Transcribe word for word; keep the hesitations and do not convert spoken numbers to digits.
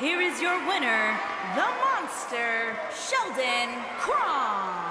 Here is your winner, the monster, Sheldon Crom.